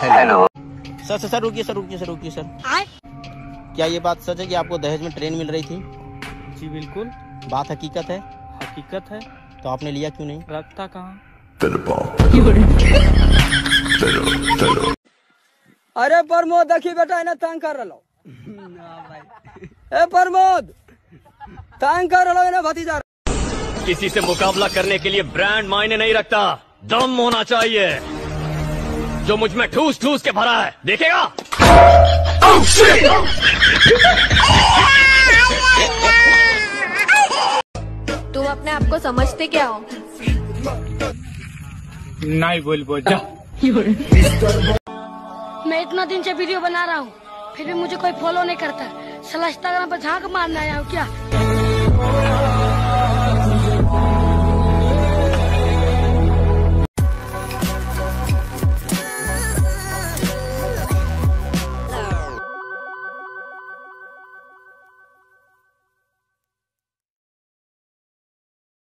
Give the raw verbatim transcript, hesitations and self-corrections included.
Hello sir sir रुकिए sir रुकिए sir रुकिए सर, सर क्या ये बात सच है कि आपको दहेज में ट्रेन मिल रही थी? जी बिल्कुल, बात हकीकत है। हकीकत है तो आपने लिया क्यों नहीं? रखता कहाँ? अरे प्रमोद देखी बेटा इन्हें तंग कर रहा भाई। ए प्रमोद तंग कर रहा इन्हें भतीजा। किसी से मुकाबला करने के लिए ब्रांड मायने नहीं रखता, दम होना चाहिए। जो मुझ में ठूस ठूस के भरा है देखेगा। oh, shit! तुम अपने आप को समझते क्या हो? नहीं बोल बोल जा। मैं इतना दिन से वीडियो बना रहा हूँ, फिर भी मुझे कोई फॉलो नहीं करता। सला इंस्टाग्राम पर झांक मारना आया हो क्या?